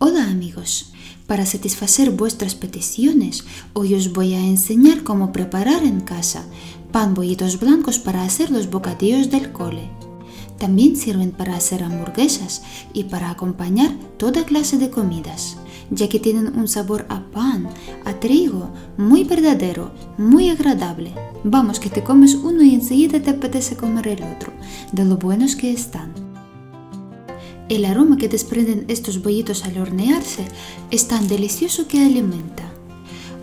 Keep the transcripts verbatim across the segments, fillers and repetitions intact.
Hola amigos, para satisfacer vuestras peticiones, hoy os voy a enseñar cómo preparar en casa pan bollitos blancos para hacer los bocadillos del cole. También sirven para hacer hamburguesas y para acompañar toda clase de comidas, ya que tienen un sabor a pan, a trigo, muy verdadero, muy agradable. Vamos, que te comes uno y enseguida te apetece comer el otro, de lo buenos que están. El aroma que desprenden estos bollitos al hornearse es tan delicioso que alimenta.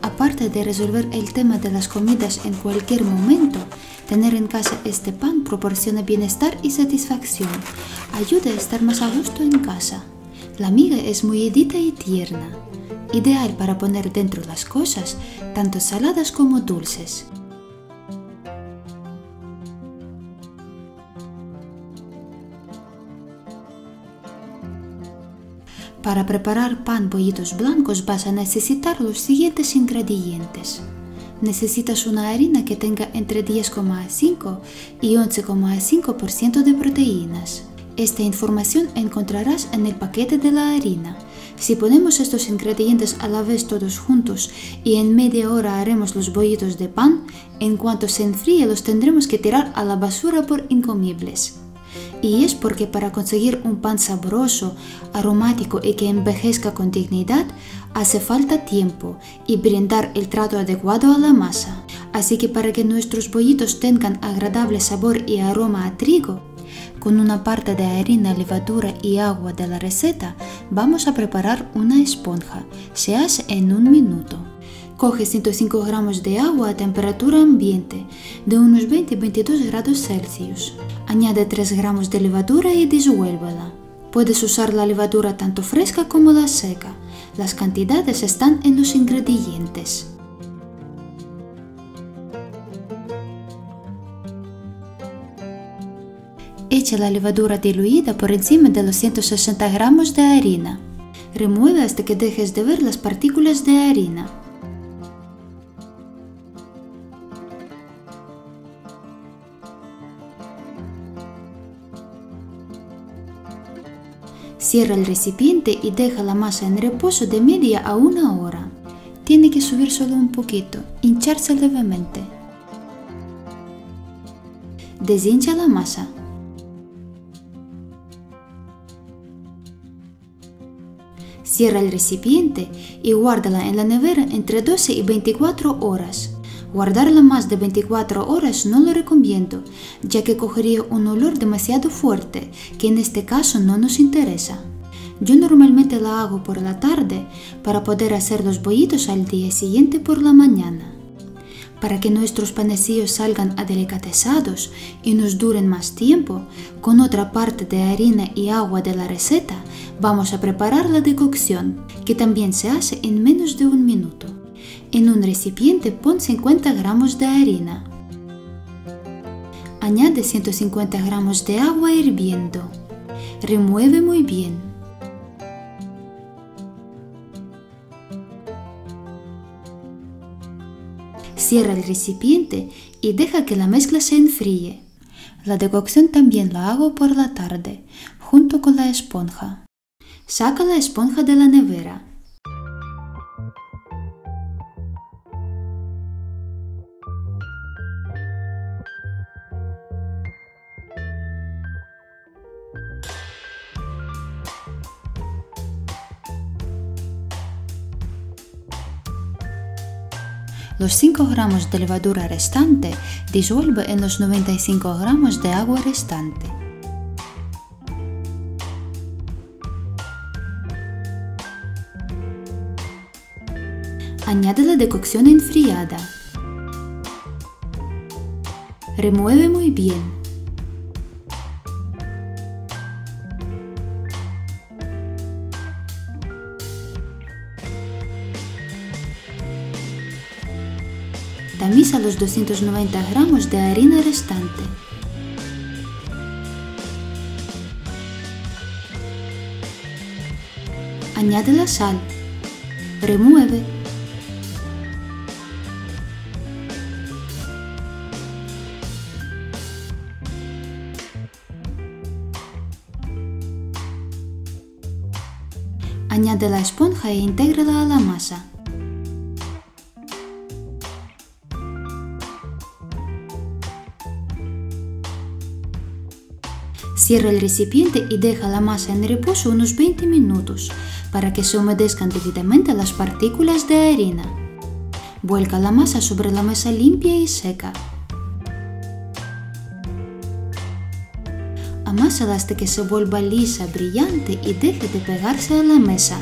Aparte de resolver el tema de las comidas en cualquier momento, tener en casa este pan proporciona bienestar y satisfacción. Ayuda a estar más a gusto en casa. La miga es muy hedita y tierna. Ideal para poner dentro las cosas, tanto saladas como dulces. Para preparar pan bollitos blancos vas a necesitar los siguientes ingredientes. Necesitas una harina que tenga entre diez coma cinco y once coma cinco por ciento de proteínas. Esta información encontrarás en el paquete de la harina. Si ponemos estos ingredientes a la vez todos juntos y en media hora haremos los bollitos de pan, en cuanto se enfríe los tendremos que tirar a la basura por incomibles. Y es porque para conseguir un pan sabroso, aromático y que envejezca con dignidad, hace falta tiempo y brindar el trato adecuado a la masa. Así que para que nuestros bollitos tengan agradable sabor y aroma a trigo, con una parte de harina, levadura y agua de la receta, vamos a preparar una esponja. Se hace en un minuto. Coge ciento cinco gramos de agua a temperatura ambiente, de unos veinte a veintidós grados Celsius. Añade tres gramos de levadura y disuélvela. Puedes usar la levadura tanto fresca como la seca. Las cantidades están en los ingredientes. Echa la levadura diluida por encima de los ciento sesenta gramos de harina. Remueve hasta que dejes de ver las partículas de harina. Cierra el recipiente y deja la masa en reposo de media a una hora. Tiene que subir solo un poquito, hincharse levemente. Deshincha la masa. Cierra el recipiente y guárdala en la nevera entre doce y veinticuatro horas. Guardarla más de veinticuatro horas no lo recomiendo, ya que cogería un olor demasiado fuerte, que en este caso no nos interesa. Yo normalmente la hago por la tarde, para poder hacer los bollitos al día siguiente por la mañana. Para que nuestros panecillos salgan adelicatesados y nos duren más tiempo, con otra parte de harina y agua de la receta, vamos a preparar la decocción, que también se hace en menos de un minuto. En un recipiente pon cincuenta gramos de harina. Añade ciento cincuenta gramos de agua hirviendo. Remueve muy bien. Cierra el recipiente y deja que la mezcla se enfríe. La decocción también la hago por la tarde, junto con la esponja. Saca la esponja de la nevera. Los cinco gramos de levadura restante disuelve en los noventa y cinco gramos de agua restante. Añade la decocción enfriada. Remueve muy bien. Tamiza los doscientos noventa gramos de harina restante. Añade la sal. Remueve. Añade la esponja e intégrala a la masa. Cierra el recipiente y deja la masa en reposo unos veinte minutos para que se humedezcan debidamente las partículas de harina. Vuelca la masa sobre la mesa limpia y seca. Amásala hasta que se vuelva lisa, brillante y deje de pegarse a la mesa.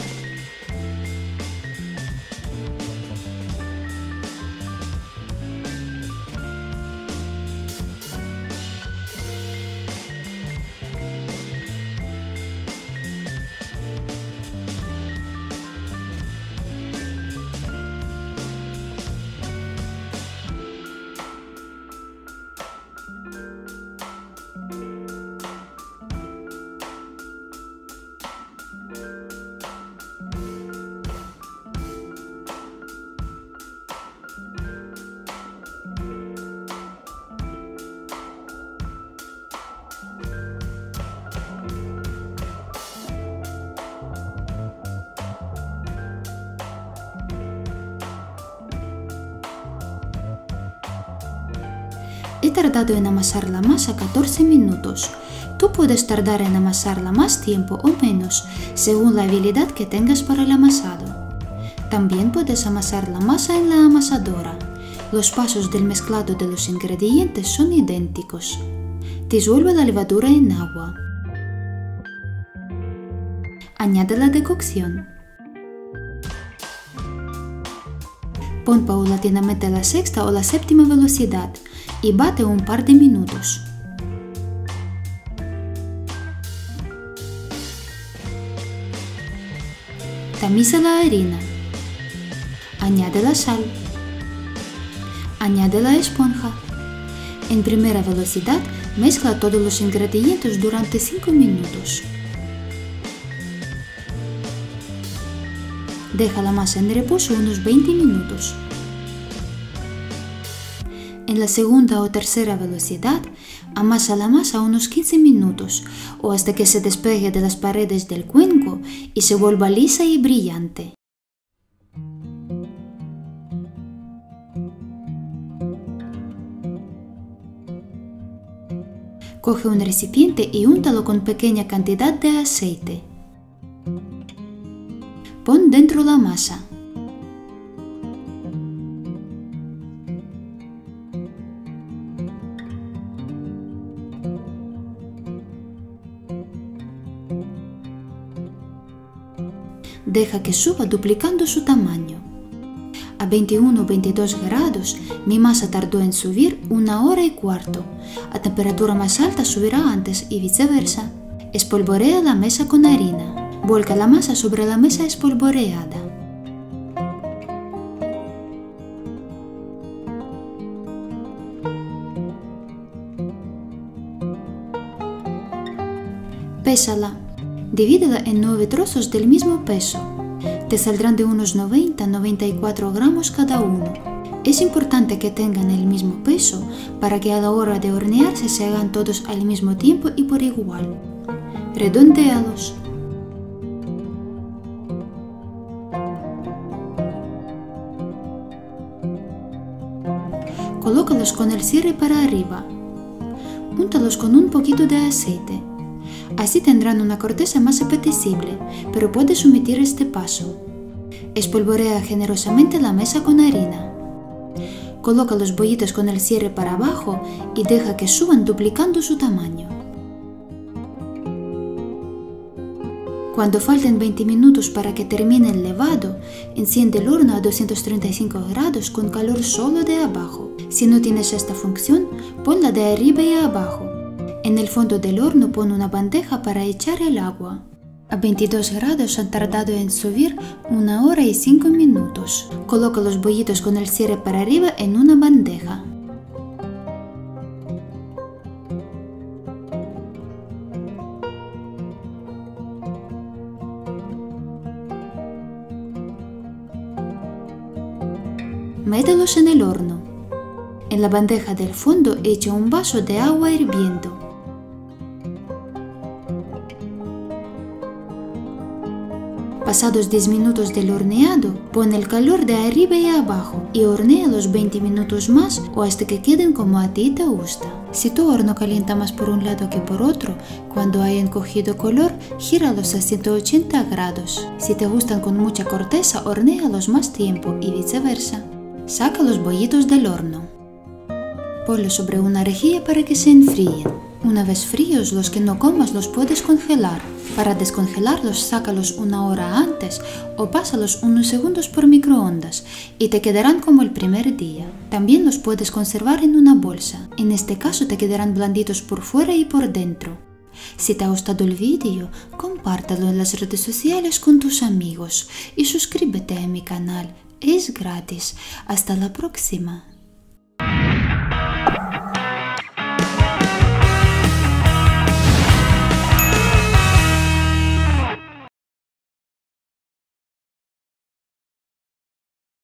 He tardado en amasar la masa catorce minutos. Tú puedes tardar en amasarla más tiempo o menos, según la habilidad que tengas para el amasado. También puedes amasar la masa en la amasadora. Los pasos del mezclado de los ingredientes son idénticos. Disuelve la levadura en agua. Añade la decocción. Pon paulatinamente la sexta o la séptima velocidad y bate un par de minutos. Tamiza la harina. Añade la sal. Añade la esponja. En primera velocidad mezcla todos los ingredientes durante cinco minutos. Deja la masa en reposo unos veinte minutos. En la segunda o tercera velocidad, amasa la masa unos quince minutos o hasta que se despegue de las paredes del cuenco y se vuelva lisa y brillante. Coge un recipiente y úntalo con pequeña cantidad de aceite. Pon dentro la masa. Deja que suba duplicando su tamaño. A veintiuno a veintidós grados, mi masa tardó en subir una hora y cuarto. A temperatura más alta subirá antes y viceversa. Espolvorea la mesa con harina. Vuelca la masa sobre la mesa espolvoreada. Pésala. Divídela en nueve trozos del mismo peso. Te saldrán de unos noventa a noventa y cuatro gramos cada uno. Es importante que tengan el mismo peso para que a la hora de hornearse se hagan todos al mismo tiempo y por igual. Redondéalos. Colócalos con el cierre para arriba. Úntalos con un poquito de aceite. Así tendrán una corteza más apetecible, pero puedes omitir este paso. Espolvorea generosamente la mesa con harina. Coloca los bollitos con el cierre para abajo y deja que suban duplicando su tamaño. Cuando falten veinte minutos para que termine el levado, enciende el horno a doscientos treinta y cinco grados con calor solo de abajo. Si no tienes esta función, ponla de arriba y abajo. En el fondo del horno pon una bandeja para echar el agua. A veintidós grados han tardado en subir una hora y cinco minutos. Coloca los bollitos con el cierre para arriba en una bandeja. Mételos en el horno. En la bandeja del fondo echa un vaso de agua hirviendo. Pasados diez minutos del horneado, pon el calor de arriba y abajo y hornea los veinte minutos más o hasta que queden como a ti te gusta. Si tu horno calienta más por un lado que por otro, cuando hayan cogido color, gíralos a ciento ochenta grados. Si te gustan con mucha corteza, hornéalos más tiempo y viceversa. Saca los bollitos del horno. Ponlos sobre una rejilla para que se enfríen. Una vez fríos, los que no comas los puedes congelar. Para descongelarlos, sácalos una hora antes o pásalos unos segundos por microondas y te quedarán como el primer día. También los puedes conservar en una bolsa. En este caso te quedarán blanditos por fuera y por dentro. Si te ha gustado el vídeo, compártelo en las redes sociales con tus amigos y suscríbete a mi canal. Es gratis. Hasta la próxima.